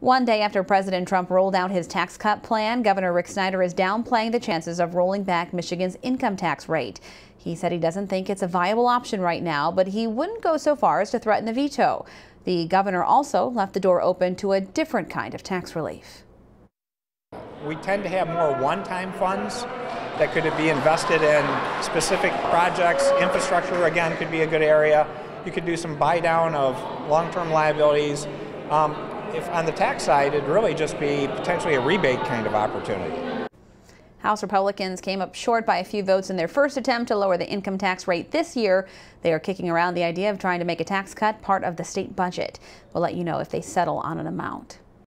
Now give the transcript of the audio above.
One day after President Trump rolled out his tax cut plan, Governor Rick Snyder is downplaying the chances of rolling back Michigan's income tax rate. He said he doesn't think it's a viable option right now, but he wouldn't go so far as to threaten a veto. The governor also left the door open to a different kind of tax relief. We tend to have more one-time funds that could be invested in specific projects. Infrastructure, again, could be a good area. You could do some buy-down of long-term liabilities. If on the tax side, it'd really just be potentially a rebate kind of opportunity. House Republicans came up short by a few votes in their first attempt to lower the income tax rate this year. They are kicking around the idea of trying to make a tax cut part of the state budget. We'll let you know if they settle on an amount.